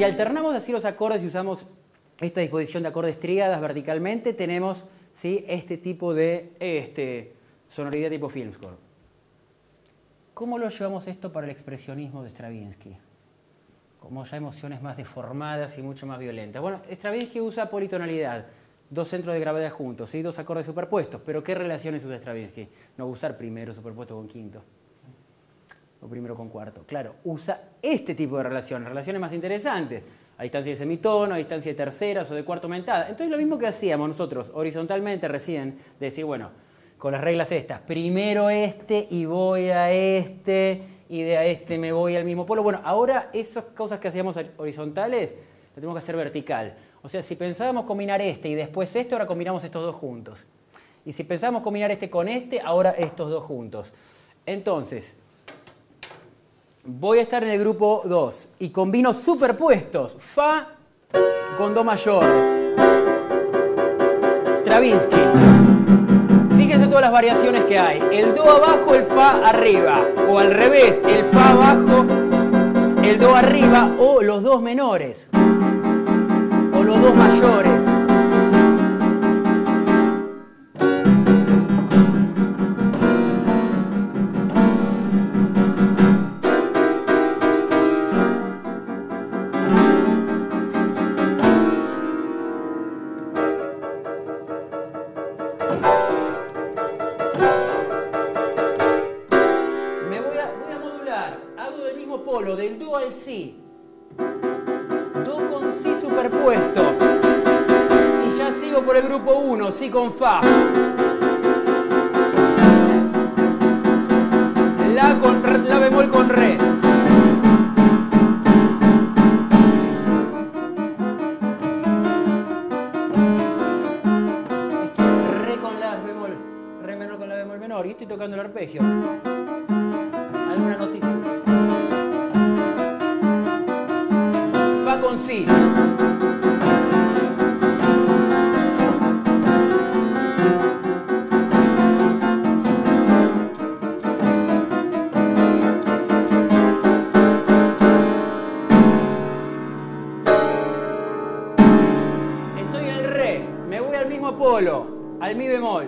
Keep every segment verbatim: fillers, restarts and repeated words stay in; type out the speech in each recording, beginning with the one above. Si alternamos así los acordes y usamos esta disposición de acordes triadas verticalmente, tenemos, ¿sí?, este tipo de este, sonoridad tipo film score. ¿Cómo lo llevamos esto para el expresionismo de Stravinsky? Como ya emociones más deformadas y mucho más violentas. Bueno, Stravinsky usa politonalidad, dos centros de gravedad juntos, ¿sí?, dos acordes superpuestos. ¿Pero qué relaciones usa Stravinsky? No usar primero superpuesto con quinto. O primero con cuarto. Claro, usa este tipo de relaciones, relaciones más interesantes. A distancia de semitono, a distancia de terceras o de cuarto aumentada. Entonces lo mismo que hacíamos nosotros horizontalmente recién, de decir, bueno, con las reglas estas, primero este y voy a este, y de a este me voy al mismo polo. Bueno, ahora esas cosas que hacíamos horizontales, las tenemos que hacer vertical. O sea, si pensábamos combinar este y después esto, ahora combinamos estos dos juntos. Y si pensábamos combinar este con este, ahora estos dos juntos. Entonces, voy a estar en el grupo dos y combino superpuestos, fa con do mayor, Stravinsky. Fíjense todas las variaciones que hay, el do abajo, el fa arriba, o al revés, el fa abajo, el do arriba, o los dos menores, o los dos mayores. Con fa, la con re, la bemol con re, re con la bemol, re menor con la bemol menor, y estoy tocando el arpegio, alguna notita, fa con si. Al mi bemol.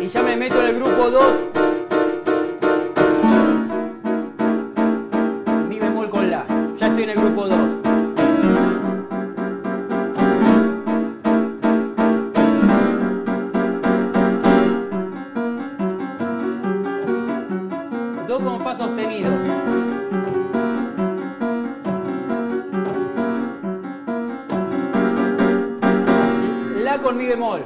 Y ya me meto en el grupo dos. Mi bemol con la. Ya estoy en el grupo dos. Do con fa sostenido. Con mi bemol,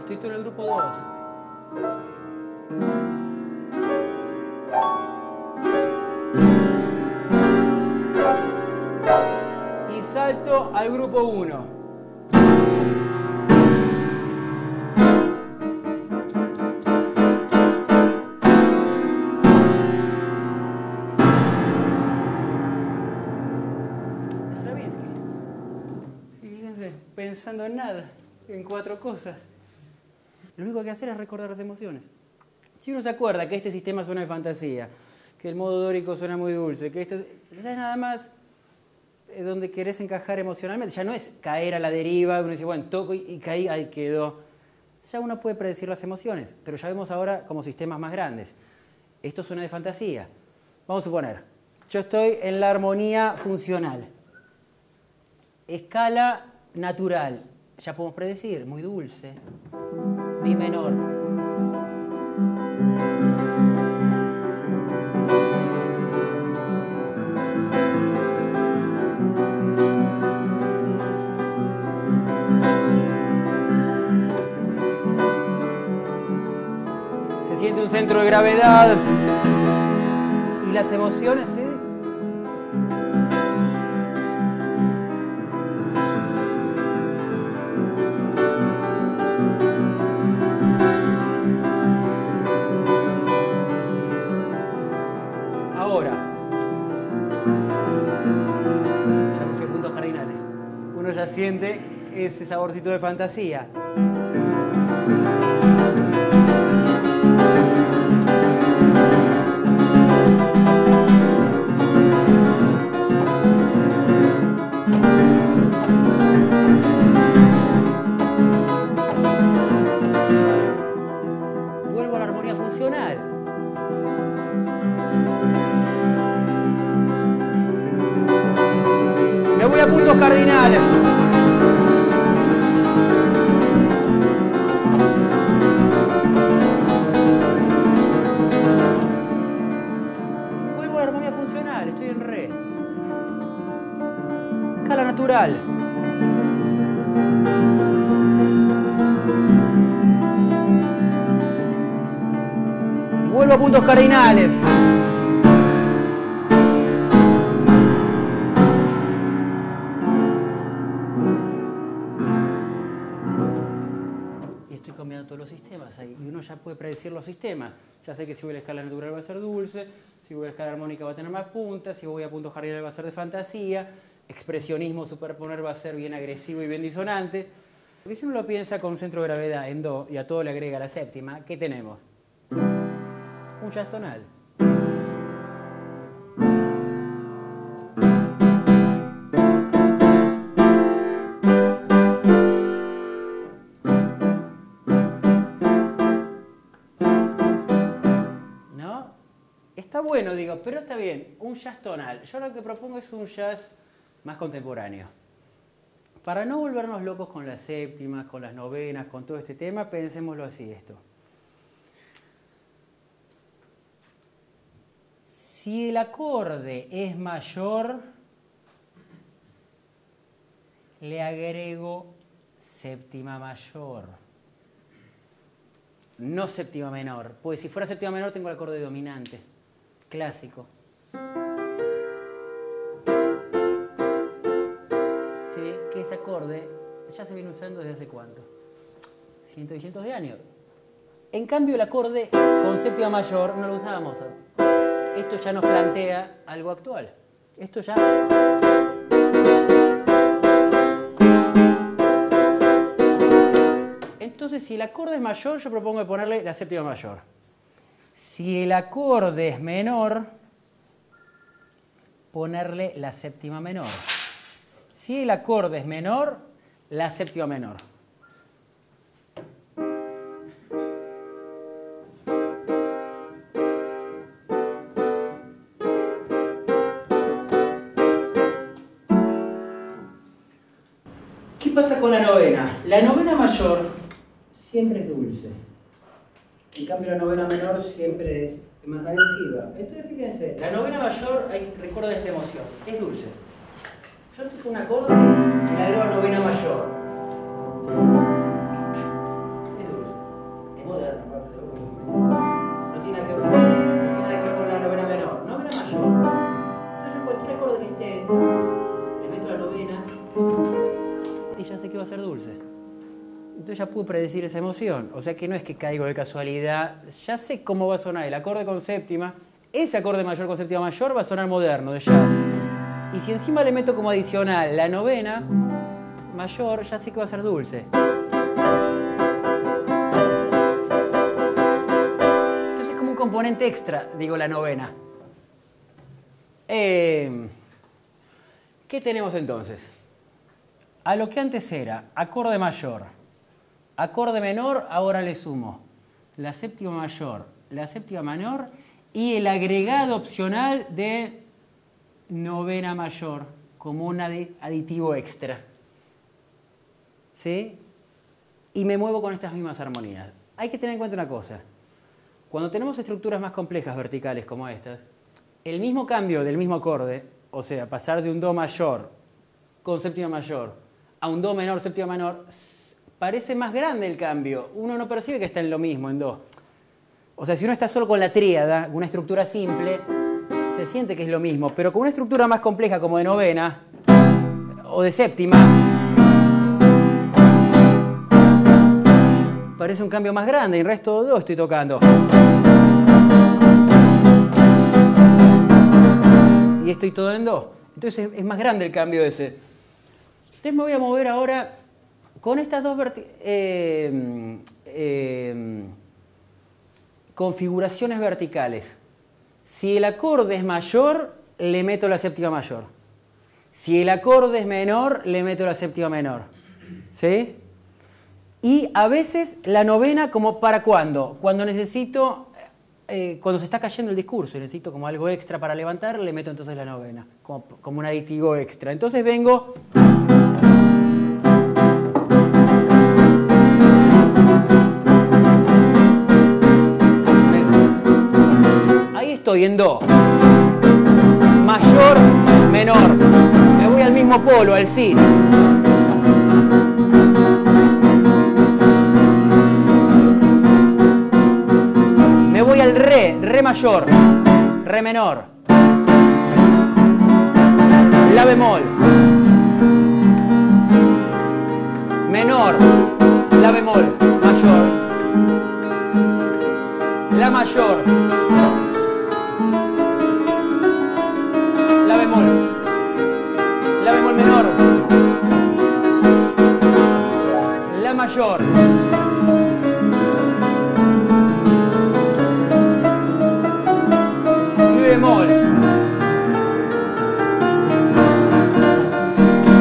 estoy todo en el grupo dos. Salto al grupo uno. Stravinsky. Fíjense, pensando en nada, en cuatro cosas. Lo único que hacer es recordar las emociones. Si uno se acuerda que este sistema suena de fantasía, que el modo dórico suena muy dulce, que esto es nada más donde querés encajar emocionalmente, ya no es caer a la deriva, uno dice, bueno, toco y, y caí, ahí quedó. Ya uno puede predecir las emociones, pero ya vemos ahora como sistemas más grandes. Esto suena de fantasía. Vamos a suponer, yo estoy en la armonía funcional. Escala natural, ya podemos predecir, muy dulce, mi menor. Siente un centro de gravedad y las emociones, ¿sí? uno ya siente ese saborcito de fantasía. Vuelvo a la armonía funcional. Me voy a puntos cardinales. Vuelvo a la armonía funcional, estoy en re. Escala natural. Vuelvo a puntos cardinales. Estoy cambiando todos los sistemas ahí, y uno ya puede predecir los sistemas. Ya sé que si voy a la escala natural va a ser dulce, si voy a la escala armónica va a tener más puntas, si voy a puntos cardinales va a ser de fantasía, expresionismo superponer va a ser bien agresivo y bien disonante. Porque si uno lo piensa con un centro de gravedad en do y a todo le agrega la séptima, ¿qué tenemos? Un jazz tonal. Está bueno, digo, pero está bien, un jazz tonal. Yo lo que propongo es un jazz más contemporáneo. Para no volvernos locos con las séptimas, con las novenas, con todo este tema, pensémoslo así esto. Si el acorde es mayor, le agrego séptima mayor. No séptima menor, pues si fuera séptima menor tengo el acorde dominante. Clásico. ¿Sí? Que ese acorde ya se viene usando desde hace cuánto, cientos y cientos de años. En cambio el acorde con séptima mayor no lo usaba Mozart. Esto ya nos plantea algo actual. Esto ya... Entonces si el acorde es mayor yo propongo ponerle la séptima mayor. Si el acorde es menor, ponerle la séptima menor. Si el acorde es menor, la séptima menor. ¿Qué pasa con la novena? La novena mayor siempre es dulce. En cambio la novena menor siempre es más agresiva. Entonces fíjense, la novena mayor, hay, recuerda esta emoción, es dulce. Yo toco un acorde y le agrego novena mayor. Es dulce. Es moderno. No tiene nada que ver, no tiene nada que ver con la novena menor. Novena mayor. Entonces cualquier acorde que esté, le meto la novena y ya sé que va a ser dulce. Entonces ya pude predecir esa emoción, o sea que no es que caigo de casualidad, ya sé cómo va a sonar el acorde con séptima, ese acorde mayor con séptima mayor va a sonar moderno, de jazz. Y si encima le meto como adicional la novena mayor, ya sé que va a ser dulce. Entonces es como un componente extra, digo, la novena. Eh, ¿Qué tenemos entonces? A lo que antes era acorde mayor, acorde menor, ahora le sumo la séptima mayor, la séptima menor y el agregado opcional de novena mayor como un aditivo extra. ¿Sí? Y me muevo con estas mismas armonías. Hay que tener en cuenta una cosa. Cuando tenemos estructuras más complejas verticales como estas, el mismo cambio del mismo acorde, o sea, pasar de un do mayor con séptima mayor a un do menor, séptima menor, parece más grande el cambio. Uno no percibe que está en lo mismo, en do. O sea, si uno está solo con la tríada, una estructura simple, se siente que es lo mismo. Pero con una estructura más compleja, como de novena o de séptima, parece un cambio más grande. Y el resto de do estoy tocando. Y estoy todo en do. Entonces es más grande el cambio ese. Entonces me voy a mover ahora con estas dos verti- eh, eh, configuraciones verticales. Si el acorde es mayor, le meto la séptima mayor. Si el acorde es menor, le meto la séptima menor. ¿Sí? Y a veces la novena, como ¿para cuándo? Cuando necesito, eh, cuando se está cayendo el discurso y necesito como algo extra para levantar, le meto entonces la novena, como, como un aditivo extra. Entonces vengo... Ahí estoy en do. Mayor, menor. Me voy al mismo polo, al si. Me voy al re, re mayor, re menor, la bemol, menor, la bemol, mayor, la mayor, la bemol, la bemol menor, la mayor, bemol,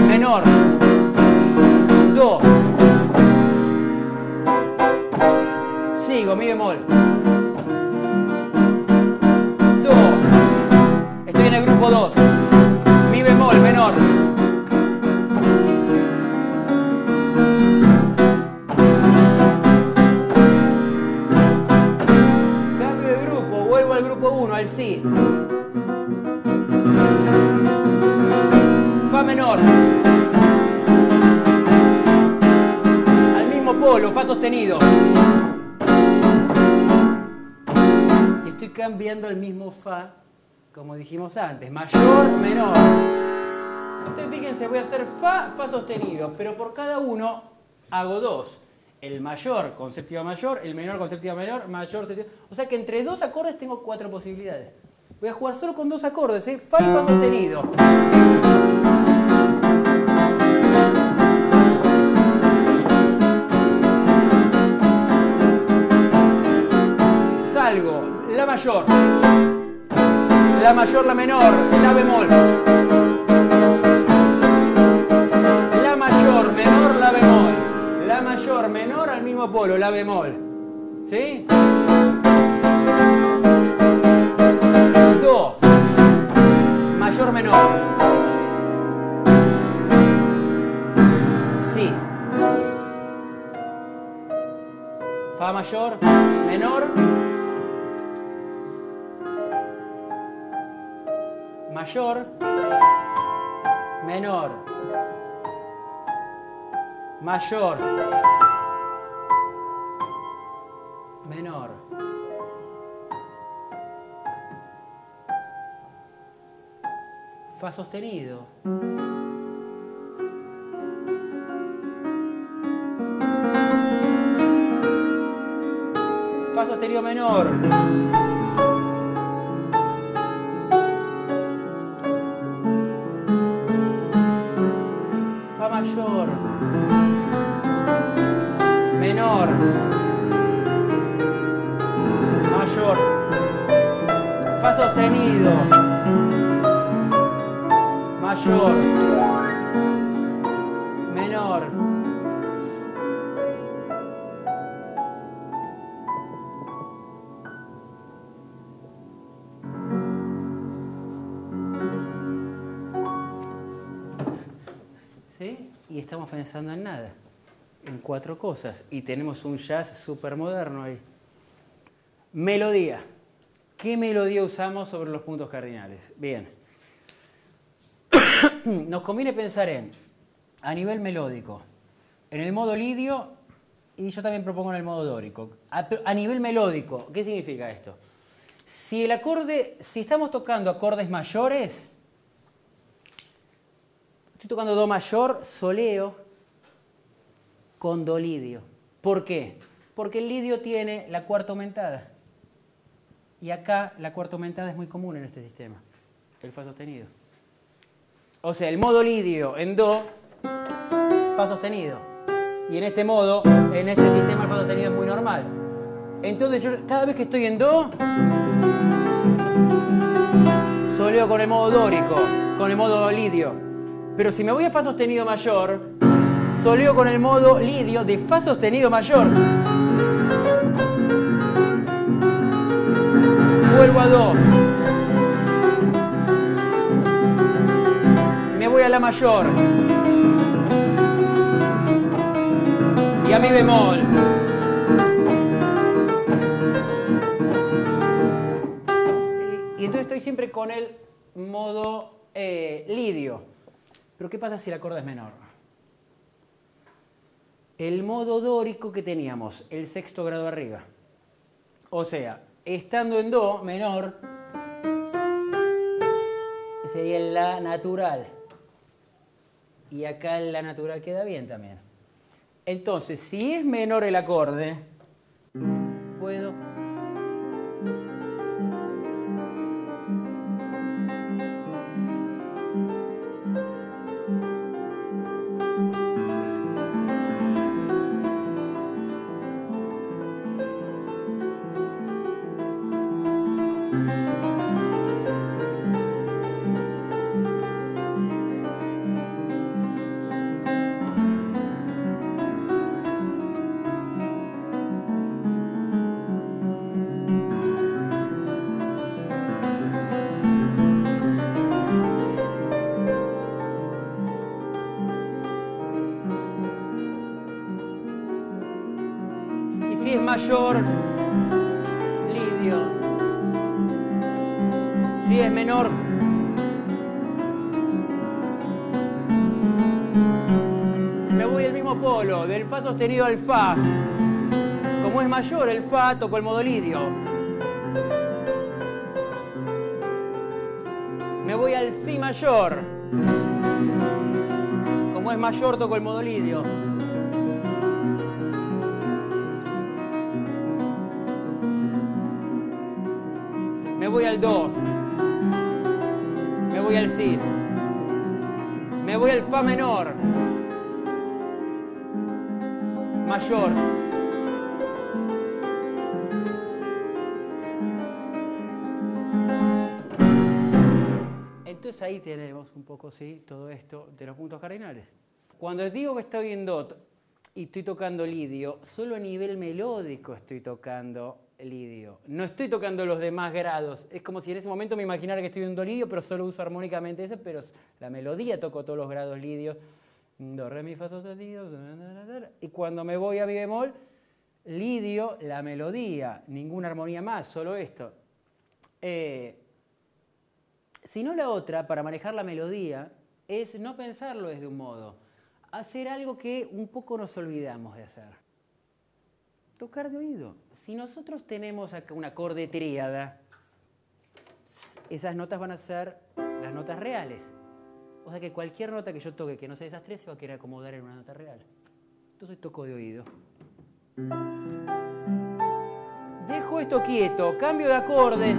menor, do, sigo, mi bemol, do, estoy en el grupo dos, mi bemol menor, cambio de grupo, vuelvo al grupo uno, al si. Fa menor, al mismo polo, fa sostenido, y estoy cambiando el mismo fa como dijimos antes, mayor, menor. Entonces fíjense, voy a hacer fa, fa sostenido, pero por cada uno hago dos, el mayor con séptima mayor, el menor con séptima menor, mayor, séptima, o sea que entre dos acordes tengo cuatro posibilidades. Voy a jugar solo con dos acordes, ¿eh? Fa y fa sostenido. Salgo, la mayor, la mayor, la menor, la bemol, la mayor, menor, la bemol, la mayor, menor al mismo polo, la bemol, ¿sí? Do, mayor, menor, si, fa mayor, menor, mayor, menor, mayor, menor. Fa sostenido. Fa sostenido menor. Fa mayor. Menor. Mayor. Fa sostenido. Mayor, menor, ¿sí? Y estamos pensando en nada, en cuatro cosas, y tenemos un jazz súper moderno ahí. Melodía. ¿Qué melodía usamos sobre los puntos cardinales? Bien. Nos conviene pensar en, a nivel melódico, en el modo lidio, y yo también propongo en el modo dórico. A, a nivel melódico, ¿qué significa esto? Si el acorde, si estamos tocando acordes mayores, estoy tocando do mayor, soleo con do lidio. ¿Por qué? Porque el lidio tiene la cuarta aumentada. Y acá la cuarta aumentada es muy común en este sistema, el fa sostenido. O sea, el modo lidio en do fa sostenido. Y en este modo, en este sistema, el fa sostenido es muy normal. Entonces yo cada vez que estoy en do, soleo con el modo dórico, con el modo lidio. Pero si me voy a fa sostenido mayor, soleo con el modo lidio de fa sostenido mayor. Vuelvo a do. Me voy a la mayor. Y a mi bemol. Y entonces estoy siempre con el modo eh, lidio. Pero ¿qué pasa si el acorde es menor? El modo dórico que teníamos, el sexto grado arriba. O sea, estando en do menor, sería en la natural. Y acá en la natural queda bien también. Entonces, si es menor el acorde, puedo... mayor, lidio. Si es menor, me voy al mismo polo, del fa sostenido al fa. Como es mayor el fa, toco el modo lidio. Me voy al si mayor. Como es mayor, toco el modo lidio. Me voy al do, me voy al si, me voy al fa menor, mayor, entonces ahí tenemos un poco, sí, todo esto de los puntos cardinales. Cuando digo que estoy en do y estoy tocando lidio, solo a nivel melódico estoy tocando lidio. No estoy tocando los demás grados. Es como si en ese momento me imaginara que estoy en do lidio, pero solo uso armónicamente ese, pero la melodía toco todos los grados lidios. Do, re, mi, fa, sostenido. Y cuando me voy a mi bemol, lidio la melodía. Ninguna armonía más, solo esto. Eh, si no, la otra, para manejar la melodía, es no pensarlo desde un modo. Hacer algo que un poco nos olvidamos de hacer. Tocar de oído. Si nosotros tenemos acá un acorde tríada, esas notas van a ser las notas reales. O sea que cualquier nota que yo toque que no sea esas tres se va a querer acomodar en una nota real. Entonces toco de oído. Dejo esto quieto, cambio de acorde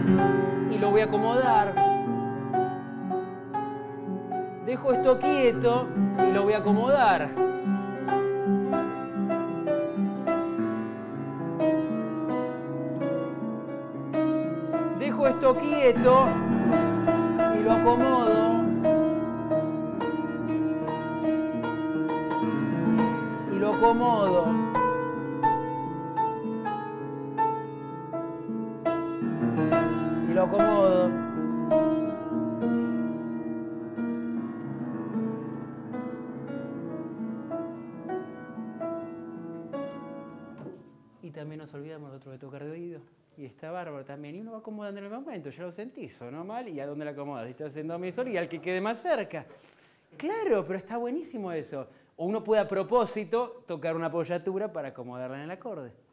y lo voy a acomodar. Dejo esto quieto y lo voy a acomodar. Esto quieto y lo acomodo y lo acomodo y lo acomodo y también nos olvidamos nosotros de tocar de oído. Y está bárbaro también. Y uno va acomodando en el momento. Ya lo sentís, ¿no? Mal. ¿Y a dónde la acomodas? Estás haciendo mi sol y al que quede más cerca. Claro, pero está buenísimo eso. O uno puede a propósito tocar una apoyatura para acomodarla en el acorde.